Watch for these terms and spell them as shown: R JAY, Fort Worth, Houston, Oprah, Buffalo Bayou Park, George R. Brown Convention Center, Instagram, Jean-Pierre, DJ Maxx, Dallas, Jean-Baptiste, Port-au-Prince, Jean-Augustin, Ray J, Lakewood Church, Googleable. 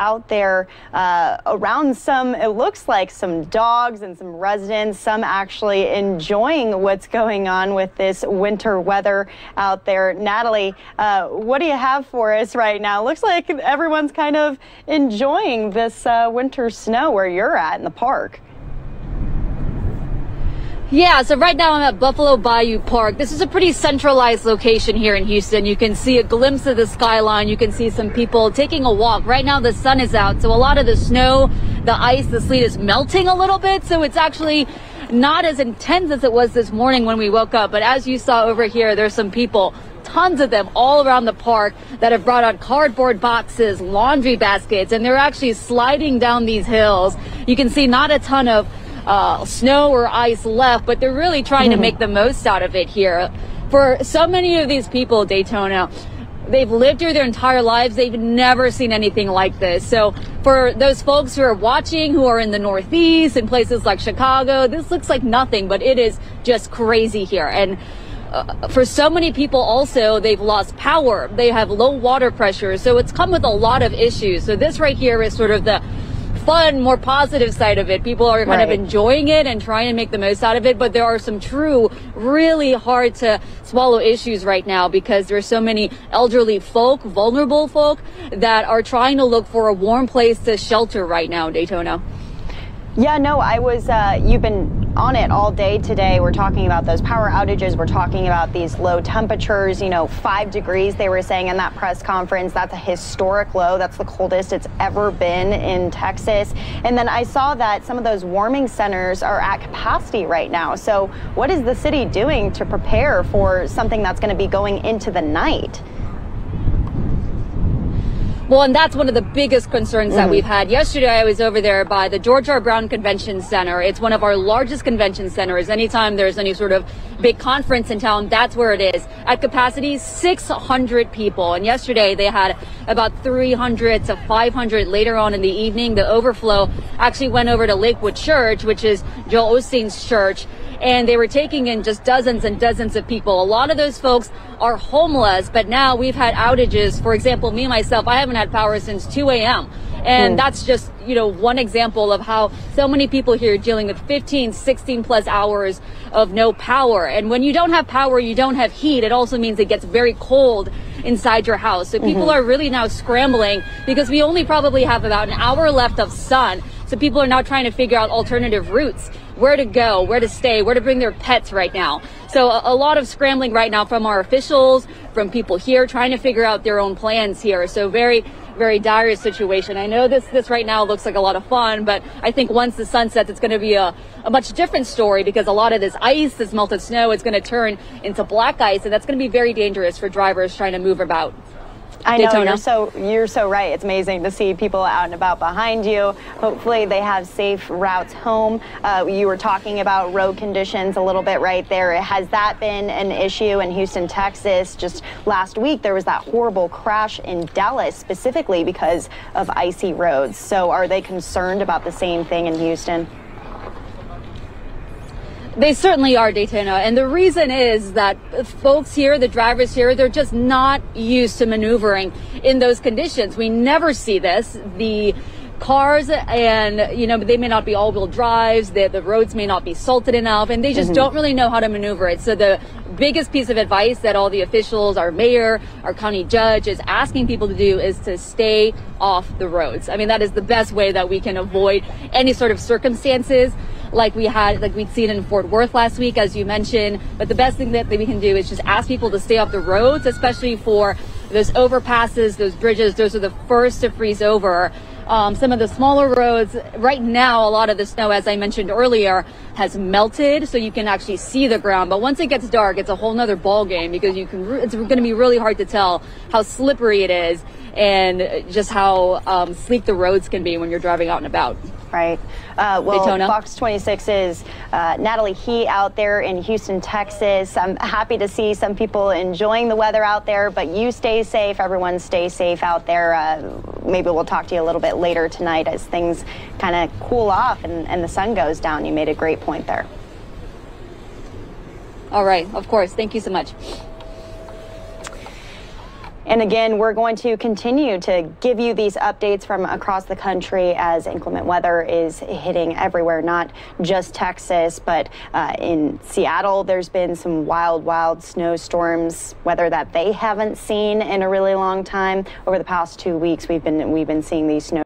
out there around some, it looks like some dogs and some residents, some actually enjoying what's going on with this winter weather out there. Natalie, what do you have for us right now? Looks like everyone's kind of enjoying this winter snow where you're at in the park. Yeah, so right now I'm at Buffalo Bayou Park. This is a pretty centralized location here in Houston. You can see a glimpse of the skyline. You can see some people taking a walk. Right now the sun is out, so a lot of the snow, the ice, the sleet is melting a little bit, so it's actually not as intense as it was this morning when we woke up. But as you saw over here, there's some people, tons of them all around the park, that have brought out cardboard boxes, laundry baskets, and they're actually sliding down these hills. You can see not a ton of snow or ice left, but they're really trying to make the most out of it here. For so many of these people, Daytona, they've lived here their entire lives. They've never seen anything like this. So for those folks who are watching, who are in the Northeast and places like Chicago, this looks like nothing, but it is just crazy here. And for so many people also, they've lost power. They have low water pressure. So it's come with a lot of issues. So this right here is sort of the fun, more positive side of it. People are kind of enjoying it and trying to make the most out of it, but there are some true, really hard to swallow issues right now because there's so many elderly folk, vulnerable folk, that are trying to look for a warm place to shelter right now, Daytona. Yeah, no, I was, you've been on it all day today. We're talking about those power outages. We're talking about these low temperatures, you know, 5 degrees they were saying in that press conference. That's a historic low. That's the coldest it's ever been in Texas. And then I saw that some of those warming centers are at capacity right now. So what is the city doing to prepare for something that's going to be going into the night? Well, and that's one of the biggest concerns that we've had. Yesterday, I was over there by the George R. Brown Convention Center. It's one of our largest convention centers. Anytime there's any sort of big conference in town, that's where it is. At capacity, 600 people. And yesterday, they had about 300 to 500 later on in the evening. The overflow actually went over to Lakewood Church, which is Joel Osteen's church. And they were taking in just dozens and dozens of people. A lot of those folks are homeless, but now we've had outages. For example, me, myself, I haven't had power since 2 a.m. And that's just, you know, one example of how so many people here are dealing with 15, 16 plus hours of no power. And when you don't have power, you don't have heat. It also means it gets very cold inside your house. So people are really now scrambling because we only probably have about an hour left of sun. So people are now trying to figure out alternative routes, where to go, where to stay, where to bring their pets right now. So a lot of scrambling right now from our officials, from people here, trying to figure out their own plans here. So very, very dire situation. I know this right now looks like a lot of fun, but I think once the sun sets, it's going to be a much different story because a lot of this ice, this melted snow, is going to turn into black ice, and that's going to be very dangerous for drivers trying to move about. I know, you're so right. It's amazing to see people out and about behind you. Hopefully they have safe routes home. You were talking about road conditions a little bit right there. Has that been an issue in Houston, Texas? Just last week there was that horrible crash in Dallas specifically because of icy roads. So are they concerned about the same thing in Houston? They certainly are, Daytona, and the reason is that folks here, the drivers here, they're just not used to maneuvering in those conditions. We never see this. The cars, and you know, they may not be all-wheel drives, the roads may not be salted enough, and they just don't really know how to maneuver it. So the biggest piece of advice that all the officials, our mayor, our county judge is asking people to do is to stay off the roads. I mean, that is the best way that we can avoid any sort of circumstances like we'd seen in Fort Worth last week, as you mentioned. But the best thing that we can do is just ask people to stay off the roads, especially for those overpasses, those bridges. Those are the first to freeze over. Some of the smaller roads right now, a lot of the snow, as I mentioned earlier, has melted, so you can actually see the ground. But once it gets dark, it's a whole nother ball game because it's going to be really hard to tell how slippery it is and just how sleek the roads can be when you're driving out and about. Right. Well, Daytona. Fox 26's Natalie He out there in Houston, Texas. I'm happy to see some people enjoying the weather out there, but you stay safe. Everyone stay safe out there. Maybe we'll talk to you a little bit later tonight as things kind of cool off and the sun goes down. You made a great point there. All right. Of course. Thank you so much. And again, we're going to continue to give you these updates from across the country as inclement weather is hitting everywhere, not just Texas, but in Seattle, there's been some wild snowstorms, weather that they haven't seen in a really long time. Over the past 2 weeks, we've been seeing these snow.